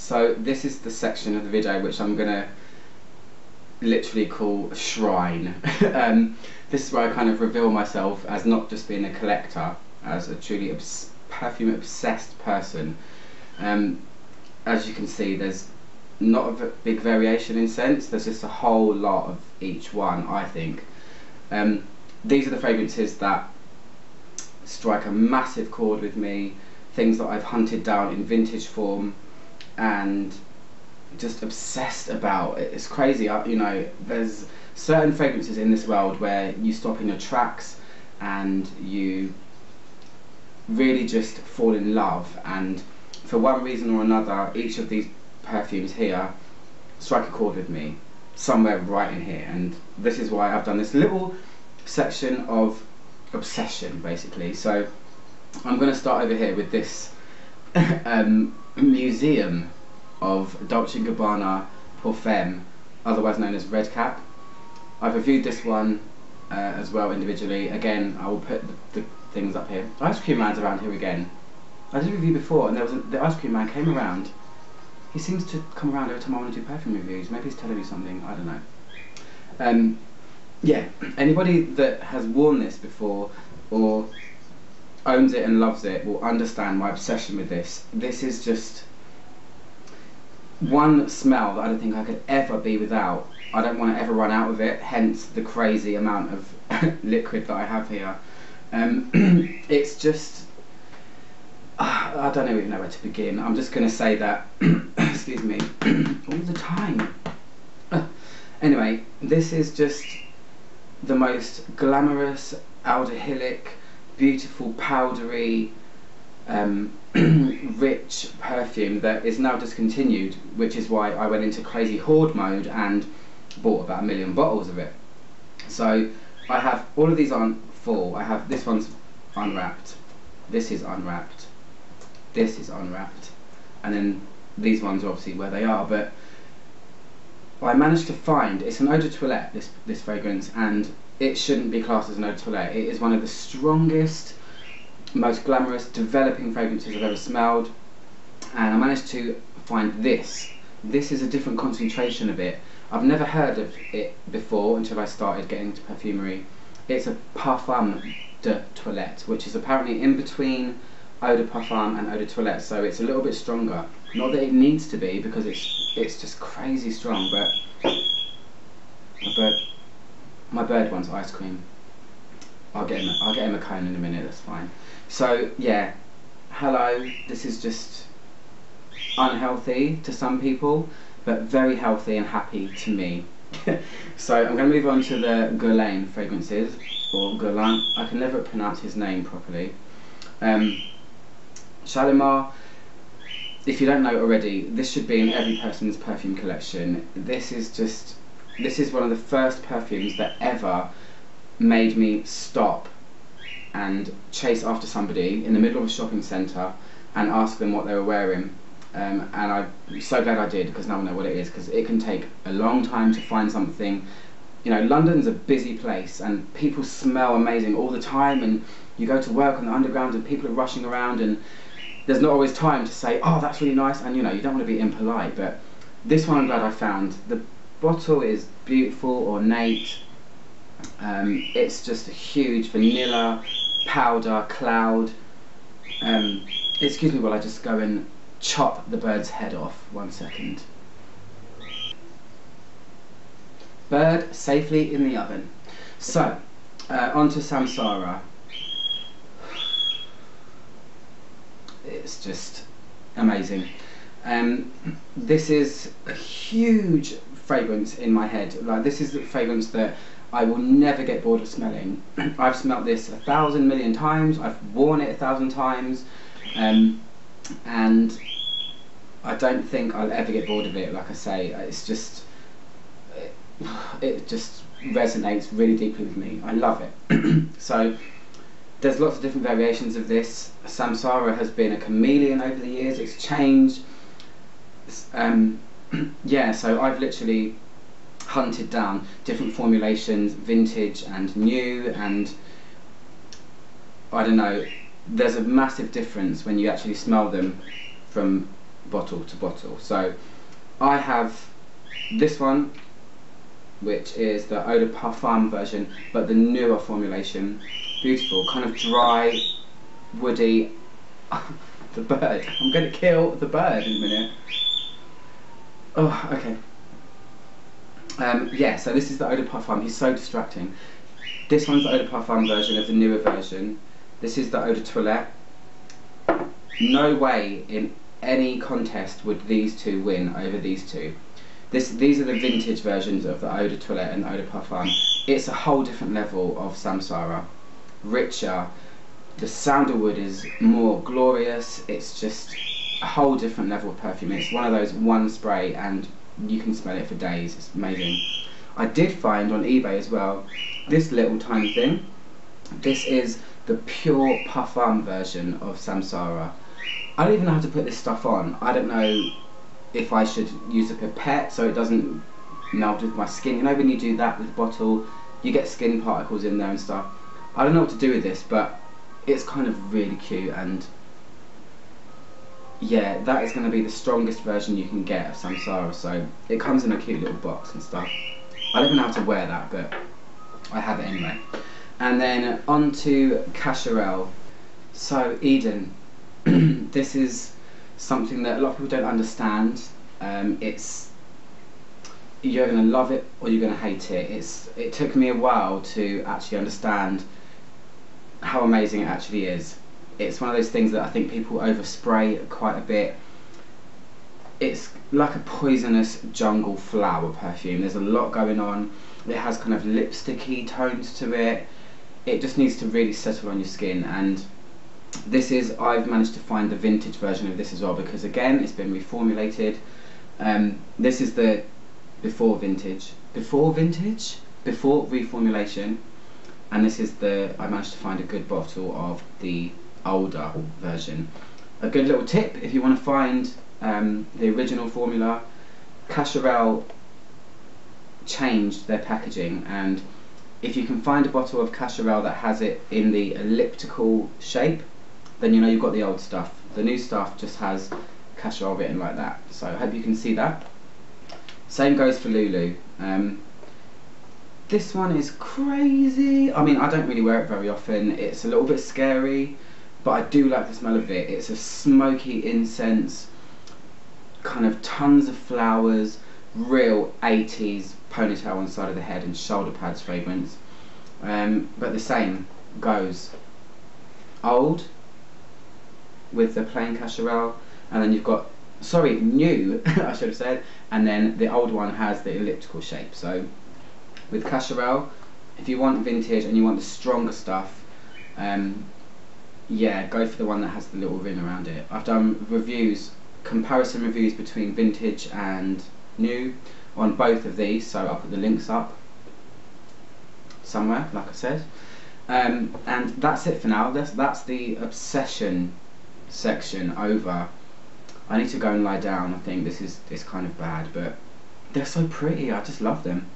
So this is the section of the video which I'm gonna literally call shrine. This is where I kind of reveal myself as not just being a collector, as a truly perfume obsessed person. As you can see, there's not a big variation in scents, there's just a whole lot of each one, I think. These are the fragrances that strike a massive chord with me, things that I've hunted down in vintage form and just obsessed about. It's crazy, you know, there's certain fragrances in this world where you stop in your tracks and you really just fall in love, and for one reason or another each of these perfumes here strike a chord with me somewhere right in here, and this is why I've done this little section of obsession basically. So I'm going to start over here with this museum of Dolce & Gabbana Parfum, otherwise known as Red Cap. I've reviewed this one as well individually. Again, I will put the things up here. The ice cream man's around here again. I did a review before and there was the ice cream man came around. He seems to come around every time I want to do perfume reviews. Maybe he's telling me something, I don't know. Yeah, anybody that has worn this before or owns it and loves it will understand my obsession with this. This is just one smell that I don't think I could ever be without. I don't want to ever run out of it, hence the crazy amount of liquid that I have here. It's just, I don't even know where to begin. I'm just going to say that, excuse me, all the time. Anyway, this is just the most glamorous, aldehydic, beautiful, powdery, rich perfume that is now discontinued, which is why I went into crazy hoard mode and bought about 1 million bottles of it. So I have, all of these aren't full, I have, this one's unwrapped, this is unwrapped, this is unwrapped, and then these ones are obviously where they are, but I managed to find, it's an eau de toilette, this fragrance, and it shouldn't be classed as an eau de toilette. It is one of the strongest, most glamorous, developing fragrances I've ever smelled, and I managed to find this. This is a different concentration of it. I've never heard of it before until I started getting into perfumery. It's a parfum de toilette, which is apparently in between eau de parfum and eau de toilette, so it's a little bit stronger. Not that it needs to be, because it's just crazy strong, but my bird wants ice cream. I'll get him a cone in a minute, that's fine. So yeah, hello, this is just unhealthy to some people, but very healthy and happy to me. So I'm going to move on to the Guerlain fragrances, or Guerlain, I can never pronounce his name properly. Shalimar, if you don't know already, this should be in every person's perfume collection. This is one of the first perfumes that ever made me stop and chase after somebody in the middle of a shopping centre and ask them what they were wearing. And I'm so glad I did, because now I know what it is, because it can take a long time to find something. You know, London's a busy place and people smell amazing all the time, and you go to work on the underground and people are rushing around and there's not always time to say, oh, that's really nice, and you know, you don't want to be impolite, but this one I'm glad I found. The bottle is beautiful, ornate, it's just a huge vanilla powder cloud. Excuse me while I just go and chop the bird's head off, 1 second. Bird safely in the oven. So, on to Samsara. It's just amazing. This is a huge fragrance in my head. Like, this is the fragrance that I will never get bored of smelling. I've smelt this 1,000 million times, I've worn it 1,000 times, and I don't think I'll ever get bored of it. Like I say, it's just, it just resonates really deeply with me. I love it. So there's lots of different variations of this. Samsara has been a chameleon over the years, it's changed. Yeah, so I've literally hunted down different formulations, vintage and new, and I don't know, there's a massive difference when you actually smell them from bottle to bottle. So I have this one, which is the Eau de Parfum version, but the newer formulation. Beautiful, kind of dry, woody. The bird. I'm going to kill the bird in a minute. Oh, okay. Yeah, so this is the Eau de Parfum. He's so distracting. This one's the Eau de Parfum version of the newer version. This is the Eau de Toilette. No way in any contest would these two win over these two. These are the vintage versions of the Eau de Toilette and the Eau de Parfum. It's a whole different level of Samsara. Richer. The sandalwood is more glorious. It's just a whole different level of perfume. It's one of those one spray and you can smell it for days. It's amazing. I did find on eBay as well this little tiny thing. This is the pure parfum version of Samsara. I don't even know how to put this stuff on. I don't know if I should use a pipette so it doesn't melt with my skin. You know when you do that with a bottle, you get skin particles in there and stuff. I don't know what to do with this, but it's kind of really cute, and yeah, that is going to be the strongest version you can get of Samsara. So it comes in a cute little box and stuff. I don't even know how to wear that, but I have it anyway. And then on to Cacharel. So Eden, this is something that a lot of people don't understand. It's you're going to love it or you're going to hate it. It took me a while to actually understand how amazing it actually is. It's one of those things that I think people overspray quite a bit. It's like a poisonous jungle flower perfume. There's a lot going on. It has kind of lipsticky tones to it. It just needs to really settle on your skin, and this is, I've managed to find the vintage version of this as well, because again it's been reformulated. This is the before reformulation. And this is the, I managed to find a good bottle of the older version. A good little tip, if you want to find the original formula, Cacharel changed their packaging, and if you can find a bottle of Cacharel that has it in the elliptical shape, then you know you've got the old stuff. The new stuff just has Cacharel written like that, so I hope you can see that. Same goes for Lulu. This one is crazy. I mean, I don't really wear it very often. It's a little bit scary, but I do like the smell of it. It's a smoky incense, kind of tons of flowers, real 80s ponytail on the side of the head and shoulder pads fragrance. But the same goes. Old with the plain Cacharel, and then you've got, sorry, new, I should have said, and then the old one has the elliptical shape. So with Cacharel, if you want vintage and you want the stronger stuff, yeah, go for the one that has the little ring around it. I've done reviews, comparison reviews between vintage and new on both of these, so I'll put the links up somewhere, like I said. And that's it for now. That's the obsession section over. I need to go and lie down. I think this is kind of bad, but they're so pretty. I just love them.